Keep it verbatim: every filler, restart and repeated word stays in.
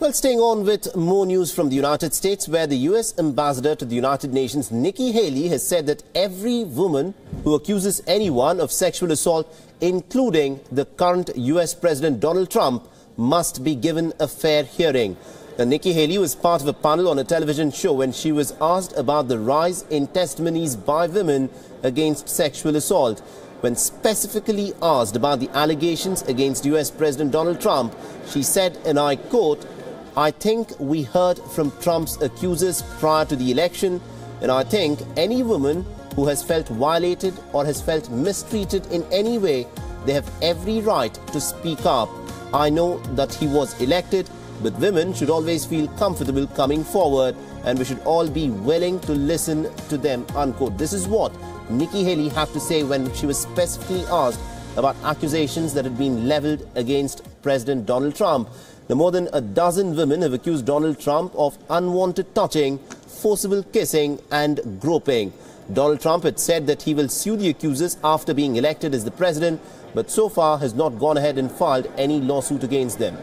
Well, staying on with more news from the United States, where the U S ambassador to the United Nations, Nikki Haley, has said that every woman who accuses anyone of sexual assault, including the current U S President Donald Trump, must be given a fair hearing. Now, Nikki Haley was part of a panel on a television show when she was asked about the rise in testimonies by women against sexual assault. When specifically asked about the allegations against U S President Donald Trump, she said, and I quote, "I think we heard from Trump's accusers prior to the election, and I think any woman who has felt violated or has felt mistreated in any way, they have every right to speak up. I know that he was elected, but women should always feel comfortable coming forward, and we should all be willing to listen to them," unquote. This is what Nikki Haley had to say when she was specifically asked about accusations that had been leveled against President Donald Trump. Now, more than a dozen women have accused Donald Trump of unwanted touching, forcible kissing and groping. Donald Trump had said that he will sue the accusers after being elected as the president, but so far has not gone ahead and filed any lawsuit against them.